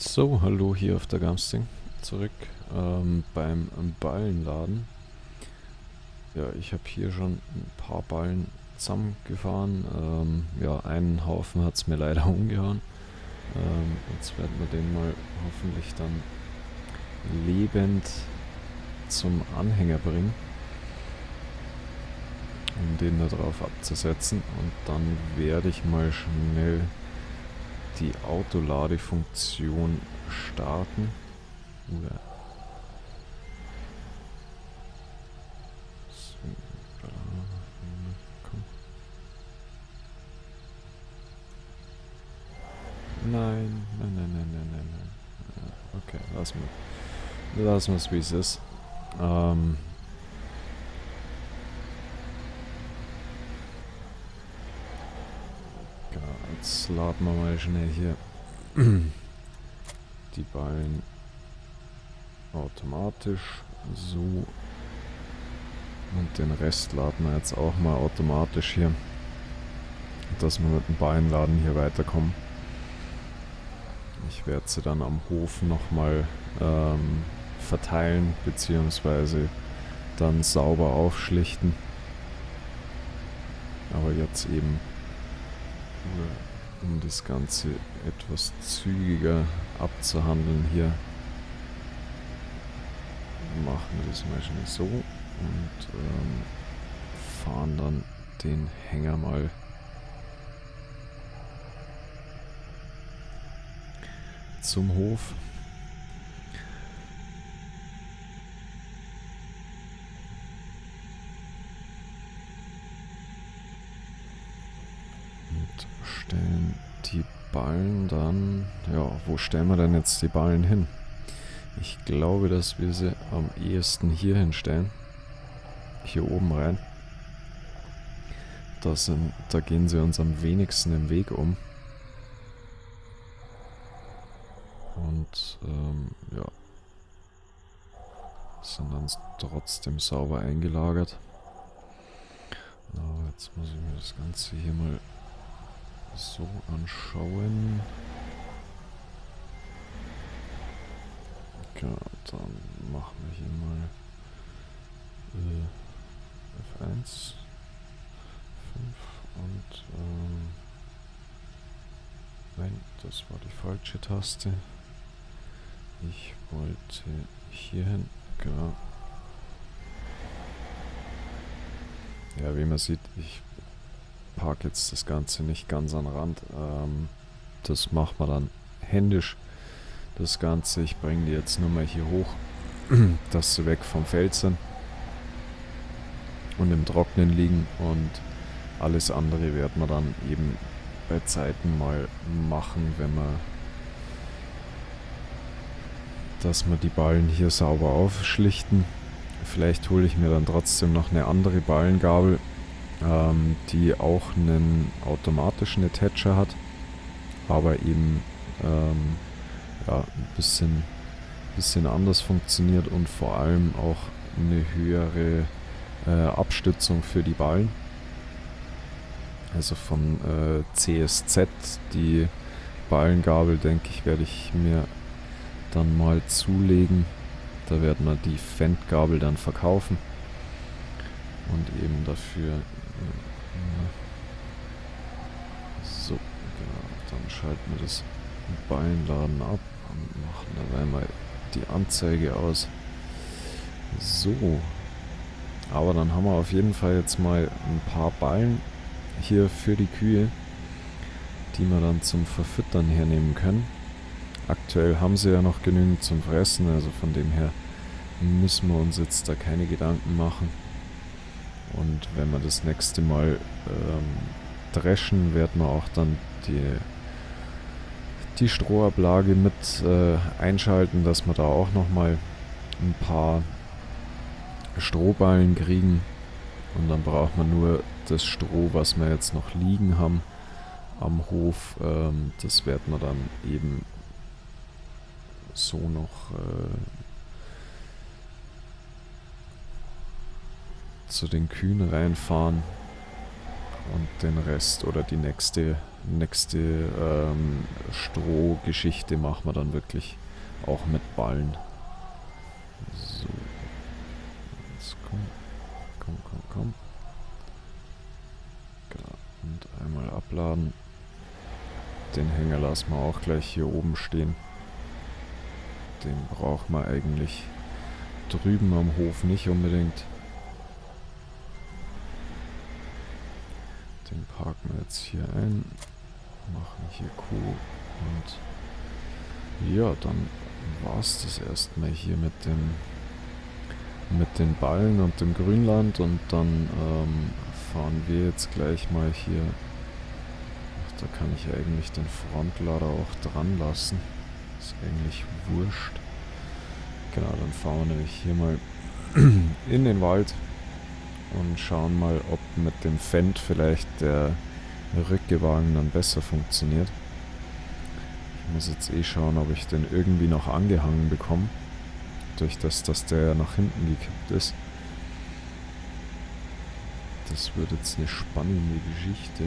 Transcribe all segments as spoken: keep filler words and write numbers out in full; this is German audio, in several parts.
So, hallo hier auf der Gamsting. Zurück ähm, beim Ballenladen. Ja, ich habe hier schon ein paar Ballen zusammengefahren. Ähm, ja, einen Haufen hat es mir leider umgehauen. Ähm, jetzt werden wir den mal hoffentlich dann lebend zum Anhänger bringen, um den da drauf abzusetzen. Und dann werde ich mal schnell die Autoladefunktion starten. Oder so, da, komm. Nein, nein, nein, nein, nein, nein, nein. Okay, lassen wir, lassen wir es, wie es ist. Ähm, Jetzt laden wir mal schnell hier die Ballen automatisch so und den Rest laden wir jetzt auch mal automatisch hier, dass wir mit dem Ballenladen hier weiterkommen. Ich werde sie dann am Hof nochmal ähm, verteilen beziehungsweise dann sauber aufschlichten, aber jetzt eben um das Ganze etwas zügiger abzuhandeln hier, machen wir das mal schnell so und ähm, fahren dann den Hänger mal zum Hof. Stellen die Ballen dann... Ja, wo stellen wir denn jetzt die Ballen hin? Ich glaube, dass wir sie am ehesten hier hinstellen. Hier oben rein. Das sind, da gehen sie uns am wenigsten im Weg um. Und ähm, ja, sind dann trotzdem sauber eingelagert. Aber jetzt muss ich mir das Ganze hier mal so anschauen. Genau, dann machen wir hier mal äh, F eins, fünf und ähm, nein, das war die falsche Taste. Ich wollte hier hin, genau. Ja, wie man sieht, ich park jetzt das Ganze nicht ganz an den Rand. Ähm, das macht man dann händisch. Das Ganze, ich bringe die jetzt nur mal hier hoch, dass sie weg vom Feld sind und im Trocknen liegen, und alles andere wird man dann eben bei Zeiten mal machen, wenn man, dass man die Ballen hier sauber aufschlichten. Vielleicht hole ich mir dann trotzdem noch eine andere Ballengabel, die auch einen automatischen Attacher hat, aber eben ähm, ja, ein bisschen, bisschen anders funktioniert und vor allem auch eine höhere äh, Abstützung für die Ballen. Also von äh, C S Z, die Ballengabel, denke ich, werde ich mir dann mal zulegen. Da werden wir die Fendgabel dann verkaufen und eben dafür... So, genau, dann schalten wir das Ballenladen ab und machen dabei mal die Anzeige aus. So, aber dann haben wir auf jeden Fall jetzt mal ein paar Ballen hier für die Kühe, die wir dann zum Verfüttern hernehmen können. Aktuell haben sie ja noch genügend zum Fressen, also von dem her müssen wir uns jetzt da keine Gedanken machen. Und wenn wir das nächste Mal ähm, dreschen, werden wir auch dann die, die Strohablage mit äh, einschalten, dass wir da auch nochmal ein paar Strohballen kriegen. Und dann braucht man nur das Stroh, was wir jetzt noch liegen haben am Hof. Ähm, das werden wir dann eben so noch... Äh, zu den Kühen reinfahren Und den Rest oder die nächste, nächste ähm, Strohgeschichte machen wir dann wirklich auch mit Ballen. So. Jetzt komm. Komm, komm, komm. Genau. Und einmal abladen. Den Hänger lassen wir auch gleich hier oben stehen. Den brauchen wir eigentlich drüben am Hof nicht unbedingt. Den parken wir jetzt hier ein, machen hier Kuh und ja, dann war es das erstmal hier mit dem mit den Ballen und dem Grünland und dann ähm, fahren wir jetzt gleich mal hier. Ach, da kann ich eigentlich den Frontlader auch dran lassen. Ist eigentlich wurscht. Genau, dann fahren wir nämlich hier mal in den Wald und schauen mal, ob mit dem Fendt vielleicht der Rückgewagen dann besser funktioniert. Ich muss jetzt eh schauen, ob ich den irgendwie noch angehangen bekomme, durch das, dass der nach hinten gekippt ist. Das wird jetzt eine spannende Geschichte.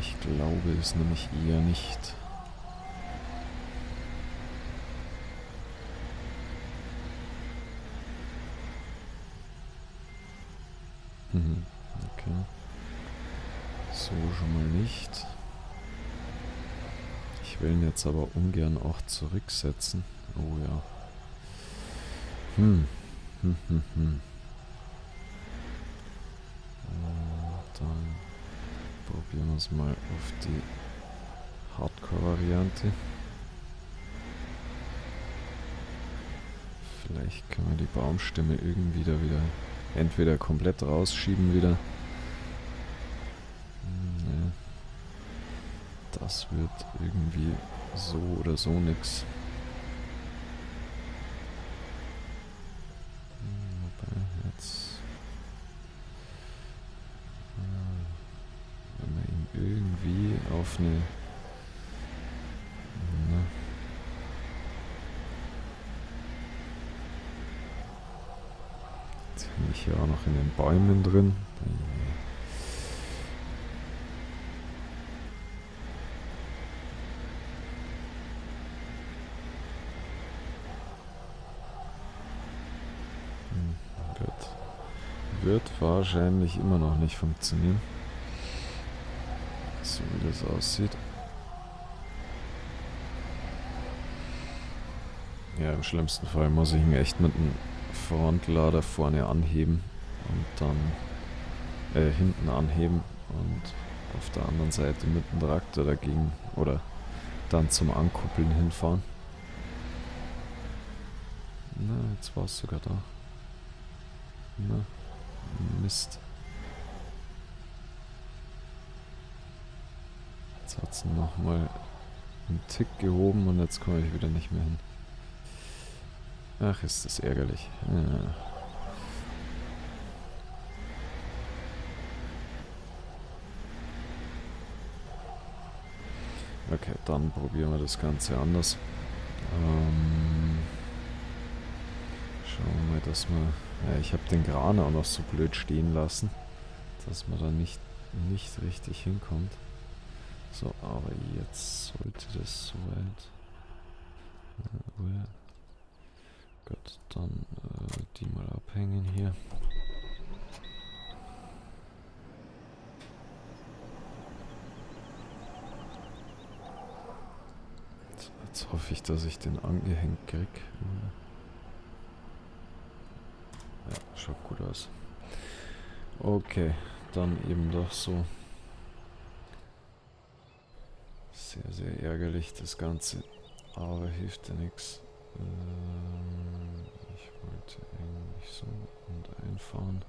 Ich glaube es nämlich eher nicht. Mhm, okay. So schon mal nicht. Ich will ihn jetzt aber ungern auch zurücksetzen. Oh ja. Hm. Hm, hm, hm. Äh, dann probieren wir es mal auf die Hardcore-Variante. Vielleicht können wir die Baumstämme irgendwie da wieder entweder komplett rausschieben wieder. Nee. Das wird irgendwie so oder so nix. Wobei jetzt irgendwie auf eine... Ne. Jetzt hänge ich hier auch noch in den Bäumen drin. Hm, gut. Wird wahrscheinlich immer noch nicht funktionieren. So wie das aussieht. Ja, im schlimmsten Fall muss ich ihn echt mit dem Frontlader vorne anheben und dann äh, hinten anheben und auf der anderen Seite mit dem Traktor dagegen oder dann zum Ankuppeln hinfahren. Na, jetzt war es sogar da. Na, Mist. Jetzt hat es nochmal einen Tick gehoben und jetzt komme ich wieder nicht mehr hin. Ach, ist das ärgerlich. Ja. Okay, dann probieren wir das Ganze anders. Ähm, schauen wir mal, dass wir... Ja, ich habe den Kran auch noch so blöd stehen lassen, dass man da nicht, nicht richtig hinkommt. So, aber jetzt sollte das soweit. Gut, dann äh, die mal abhängen hier. Jetzt, jetzt hoffe ich, dass ich den angehängt krieg. Ja, schaut gut aus. Okay, dann eben doch so. Sehr, sehr ärgerlich das Ganze, aber hilft ja nichts. Ähm, ich wollte eigentlich so und einfahren.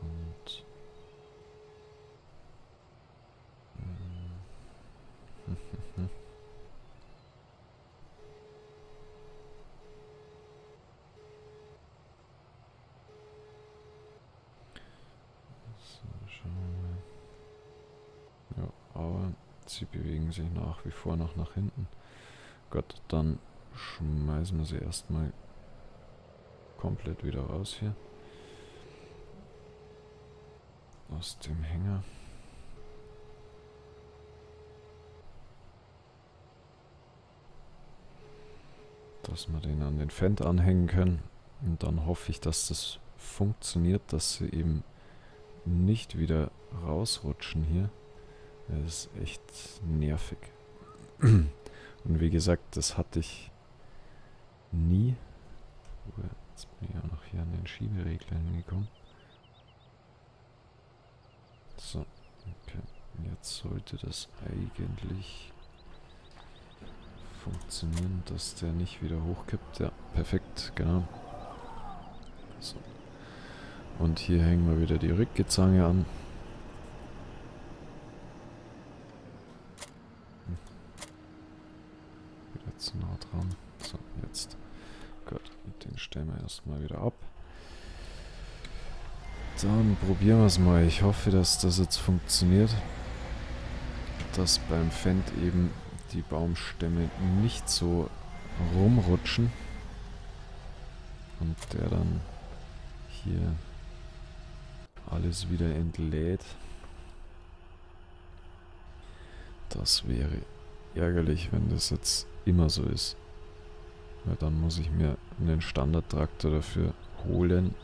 Und ähm. sie bewegen sich nach wie vor noch nach hinten. Gut, dann schmeißen wir sie erstmal komplett wieder raus hier. Aus dem Hänger. Dass wir den an den Fend anhängen können. Und dann hoffe ich, dass das funktioniert, dass sie eben nicht wieder rausrutschen hier. Das ist echt nervig. Und wie gesagt, das hatte ich nie. Jetzt bin ich auch noch hier an den Schieberegler hingekommen. So, okay. Jetzt sollte das eigentlich funktionieren, dass der nicht wieder hochkippt. Ja, perfekt, genau. So. Und hier hängen wir wieder die Rückgezange an. Wieder zu nah dran. So, jetzt. Gut, den stellen wir erstmal wieder ab. Dann probieren wir es mal. Ich hoffe, dass das jetzt funktioniert. Dass beim Fend eben die Baumstämme nicht so rumrutschen. Und der dann hier alles wieder entlädt. Das wäre ärgerlich, wenn das jetzt immer so ist. Weil dann muss ich mir einen Standardtraktor dafür holen.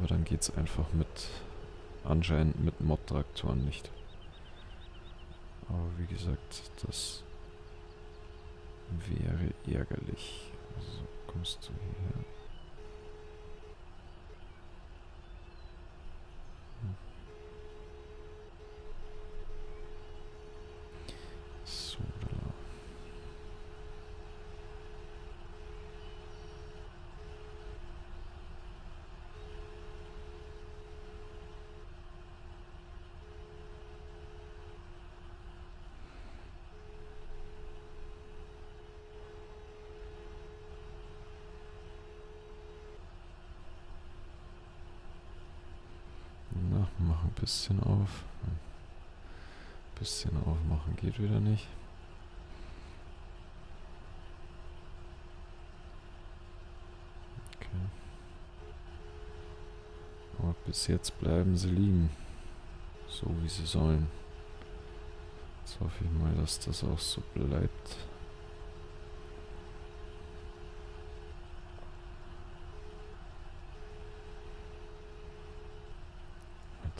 Aber dann geht es einfach mit, anscheinend mit Mod-Traktoren nicht. Aber wie gesagt, das wäre ärgerlich. So, kommst du hierher? So, da. Machen ein bisschen auf. Ein bisschen aufmachen geht wieder nicht. Okay. Aber bis jetzt bleiben sie liegen. So wie sie sollen. Jetzt hoffe ich mal, dass das auch so bleibt.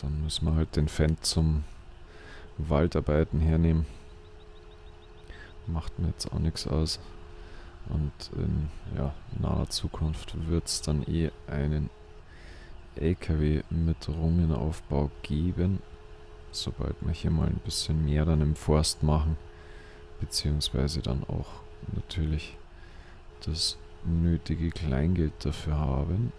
Dann müssen wir halt den Fend zum Waldarbeiten hernehmen. Macht mir jetzt auch nichts aus. Und in ja, naher Zukunft wird es dann eh einen L K W mit Rungenaufbau geben. Sobald wir hier mal ein bisschen mehr dann im Forst machen. Beziehungsweise dann auch natürlich das nötige Kleingeld dafür haben.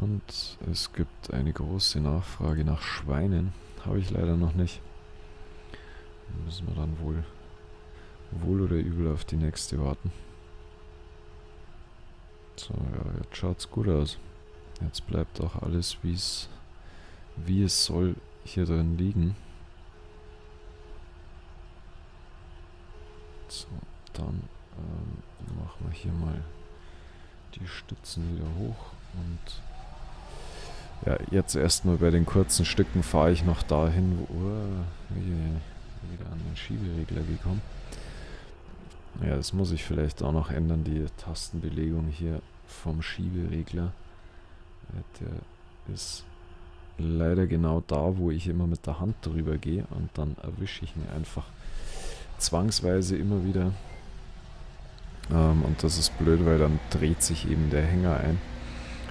Und es gibt eine große Nachfrage nach Schweinen. Habe ich leider noch nicht. Müssen wir dann wohl, wohl oder übel auf die nächste warten. So, ja, jetzt schaut es gut aus. Jetzt bleibt auch alles, wie es wie es soll, hier drin liegen. So, dann ähm, machen wir hier mal die Stützen wieder hoch. Und ja, jetzt erstmal bei den kurzen Stücken fahre ich noch dahin, wo oh, wieder an den Schieberegler gekommen. Ja, das muss ich vielleicht auch noch ändern, die Tastenbelegung hier vom Schieberegler. Der ist leider genau da, wo ich immer mit der Hand drüber gehe und dann erwische ich ihn einfach zwangsweise immer wieder. Ähm, und das ist blöd, weil dann dreht sich eben der Hänger ein.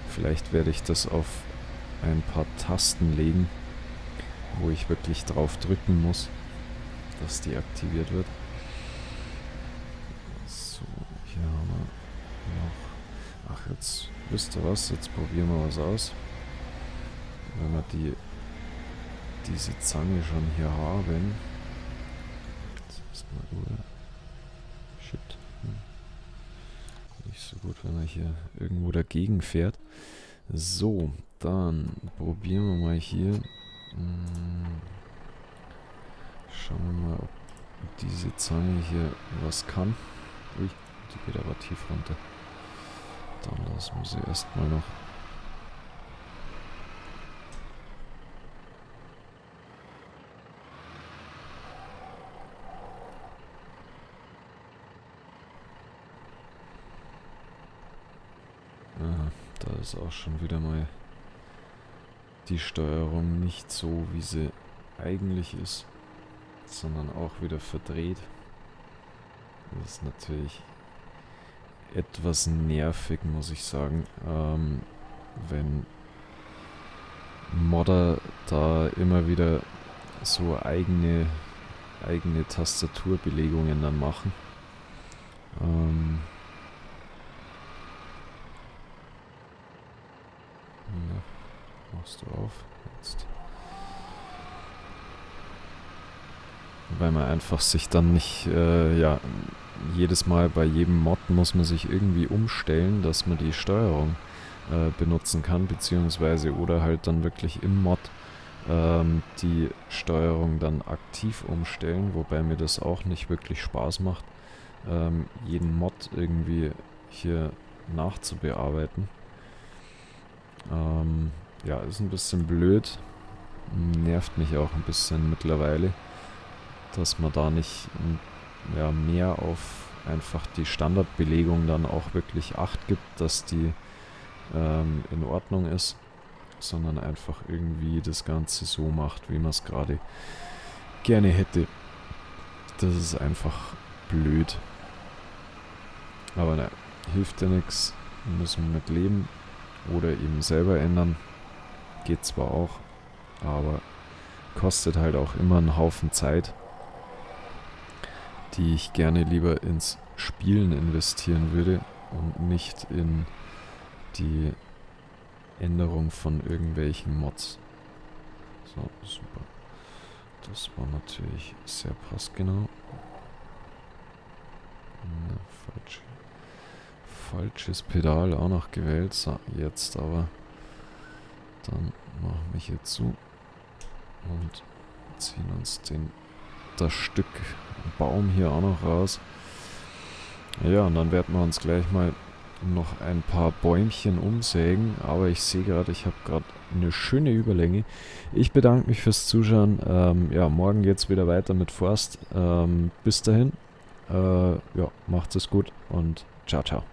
Vielleicht werde ich das auf ein paar Tasten legen, wo ich wirklich drauf drücken muss, dass die aktiviert wird. So, hier haben wir noch... Ach, jetzt wisst ihr was, jetzt probieren wir was aus. Wenn wir die, diese Zange schon hier haben... Jetzt erstmal über... Shit. Nicht so gut, wenn er hier irgendwo dagegen fährt. So, dann probieren wir mal hier. Schauen wir mal, ob diese Zange hier was kann. Ui, die geht aber tief runter. Dann lassen wir sie erstmal noch. Aha, da ist auch schon wieder mal die Steuerung nicht so, wie sie eigentlich ist, sondern auch wieder verdreht. Das ist natürlich etwas nervig, muss ich sagen, ähm, wenn Modder da immer wieder so eigene, eigene Tastaturbelegungen dann machen. Ähm, ja, machst du auf jetzt. Weil man einfach sich dann nicht, äh, ja, jedes Mal bei jedem Mod muss man sich irgendwie umstellen, dass man die Steuerung äh, benutzen kann, beziehungsweise oder halt dann wirklich im Mod ähm, die Steuerung dann aktiv umstellen, wobei mir das auch nicht wirklich Spaß macht, ähm, jeden Mod irgendwie hier nachzubearbeiten. Ähm, ja, ist ein bisschen blöd, nervt mich auch ein bisschen mittlerweile, dass man da nicht ja, mehr auf einfach die Standardbelegung dann auch wirklich Acht gibt, dass die ähm, in Ordnung ist, sondern einfach irgendwie das Ganze so macht, wie man es gerade gerne hätte. Das ist einfach blöd. Aber naja, hilft ja nichts, müssen wir mit leben oder eben selber ändern. Geht zwar auch, aber kostet halt auch immer einen Haufen Zeit, die ich gerne lieber ins Spielen investieren würde und nicht in die Änderung von irgendwelchen Mods. So, super. Das war natürlich sehr passgenau. Na, falsch. Falsches Pedal auch noch gewählt. So, jetzt aber. Dann machen wir hier zu und ziehen uns den das Stück Baum hier auch noch raus. Ja, und dann werden wir uns gleich mal noch ein paar Bäumchen umsägen. Aber ich sehe gerade, ich habe gerade eine schöne Überlänge. Ich bedanke mich fürs Zuschauen. Ähm, ja, morgen geht es wieder weiter mit Forst. Ähm, bis dahin. Äh, ja, macht es gut und ciao, ciao.